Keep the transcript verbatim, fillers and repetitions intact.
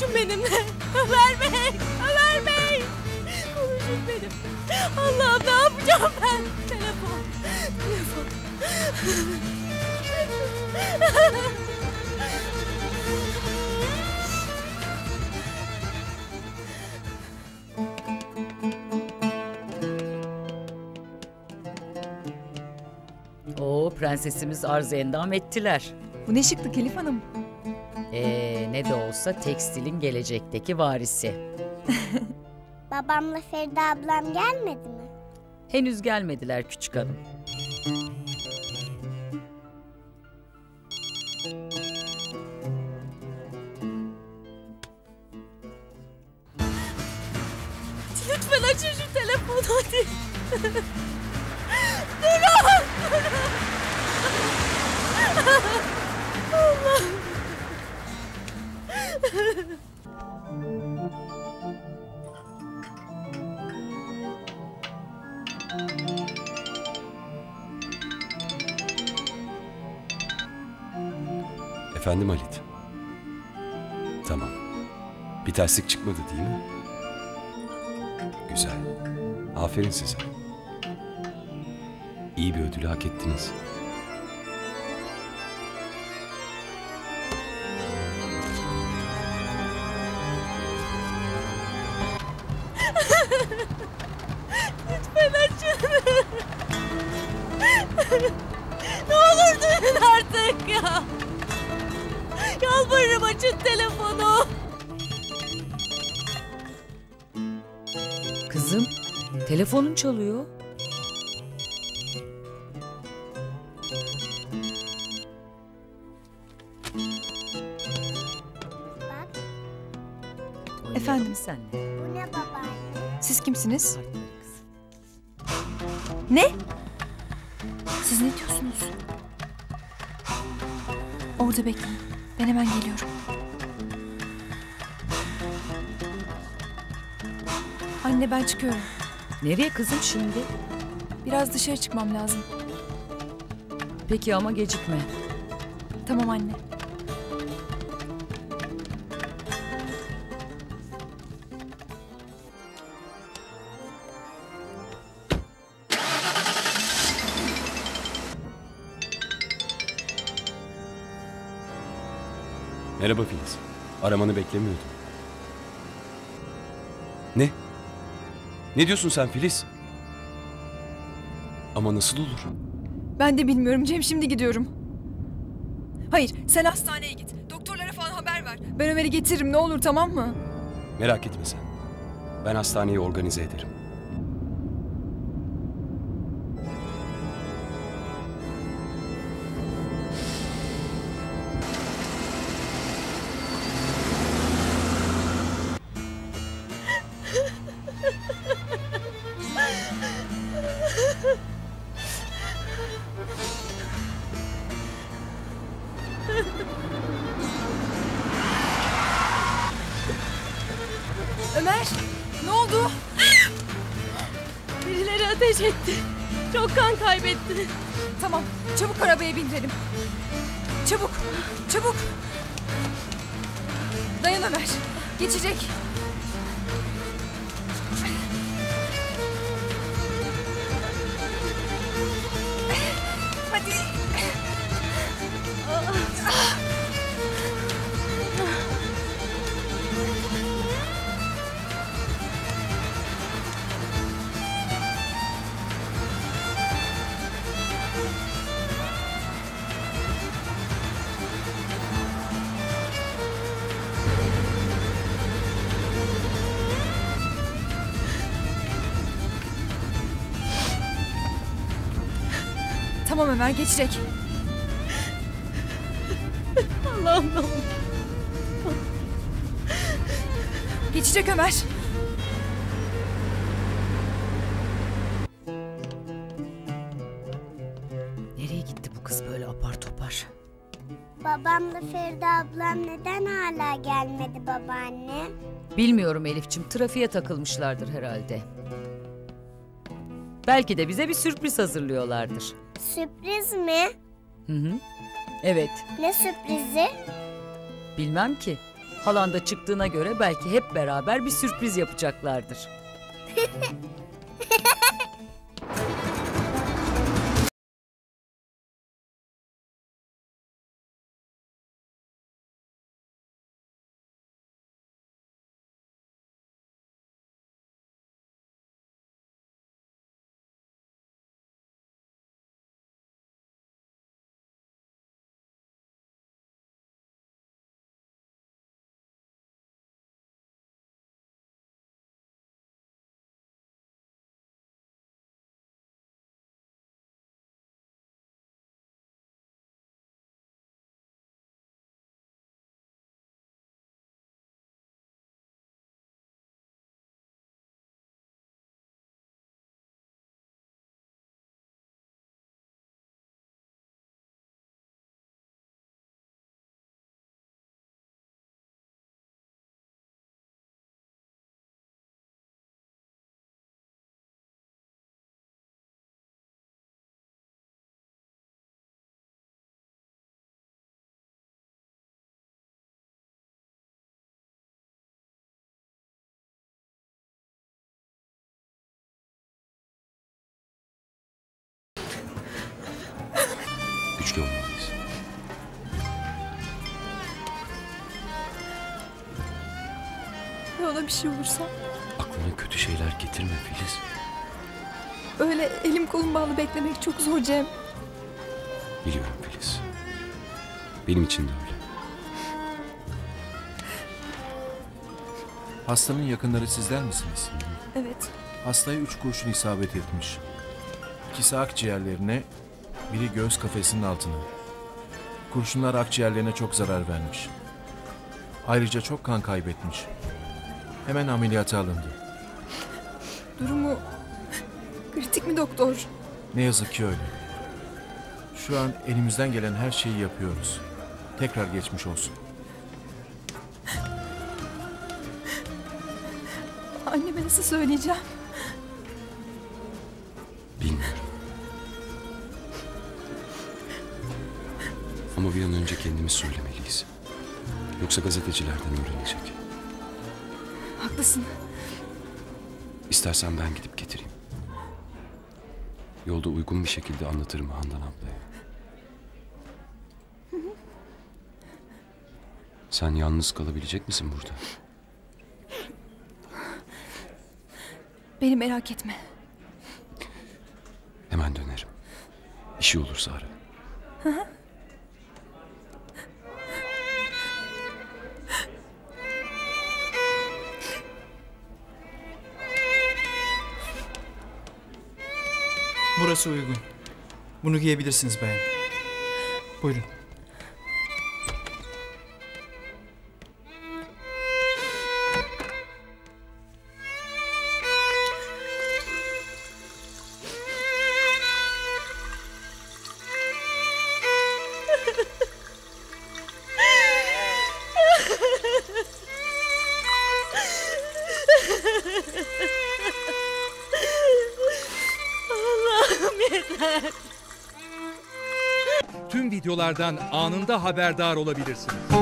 Konuşun benimle. Ömer Bey, Ömer Bey. Konuşun benimle. Allah'ım ne yapacağım ben? Telefon, telefon. Oo, prensesimiz arzı endam ettiler. Bu ne şıklık Elif Hanım. Ee, ne de olsa tekstilin gelecekteki varisi. Babamla Feride ablam gelmedi mi? Henüz gelmediler küçük hanım. Lütfen açın şu telefonu hadi. Durun! Allah! Efendim Halit. Tamam. Bir terslik çıkmadı değil mi? Güzel. Aferin size. İyi bir ödülü hak ettiniz. Lütfen açın. Ne olur duyun artık ya. Yalvarırım açın telefonu. Kızım, telefonun çalıyor. Efendim sen ne? Bu ne babaanne? Siz kimsiniz? Ne? Siz ne diyorsunuz? Orada bekleyin. Ben hemen geliyorum. Anne ben çıkıyorum. Nereye kızım şimdi? Biraz dışarı çıkmam lazım. Peki ama gecikme. Tamam anne. Merhaba Filiz. Aramanı beklemiyordum. Ne? Ne diyorsun sen Filiz? Ama nasıl olur? Ben de bilmiyorum Cem, şimdi gidiyorum. Hayır, sen hastaneye git. Doktorlara falan haber ver. Ben Ömer'i getiririm ne olur, tamam mı? Merak etme sen. Ben hastaneyi organize ederim. Ömer, ne oldu? Birileri ateş etti. Çok kan kaybetti. Tamam, çabuk arabaya bindirelim. Çabuk, çabuk. Dayan Ömer, geçecek. Tamam Ömer, geçecek. Allah'ım ne oldu? Geçecek Ömer. Nereye gitti bu kız böyle apar topar? Babamla Feride ablam neden hala gelmedi babaanne? Bilmiyorum Elifçim, trafiğe takılmışlardır herhalde. Belki de bize bir sürpriz hazırlıyorlardır. Sürpriz mi? Hı hı. Evet. Ne sürprizi? Bilmem ki. Halan da çıktığına göre belki hep beraber bir sürpriz yapacaklardır. Güçlü olmalıyız. Ona bir şey olursa? Aklına kötü şeyler getirme Filiz. Öyle elim kolum bağlı beklemek çok zor Cem. Biliyorum Filiz. Benim için de öyle. Hastanın yakınları sizler misiniz? Evet. Hastaya üç kurşun isabet etmiş. İkisi akciğerlerine... Biri göğüs kafesinin altına. Kurşunlar akciğerlerine çok zarar vermiş. Ayrıca çok kan kaybetmiş. Hemen ameliyata alındı. Durumu kritik mi doktor? Ne yazık ki öyle. Şu an elimizden gelen her şeyi yapıyoruz. Tekrar geçmiş olsun. Anneme nasıl söyleyeceğim? Bilmiyorum. Ama bir an önce kendimiz söylemeliyiz. Yoksa gazetecilerden öğrenecek. Haklısın. İstersen ben gidip getireyim. Yolda uygun bir şekilde anlatırım Handan ablaya. Hı hı. Sen yalnız kalabilecek misin burada? Beni merak etme. Hemen dönerim. Bir şey olursa ara. Hı hı. Burası uygun. Bunu giyebilirsiniz bayan. Buyurun. Tüm videolardan anında haberdar olabilirsiniz.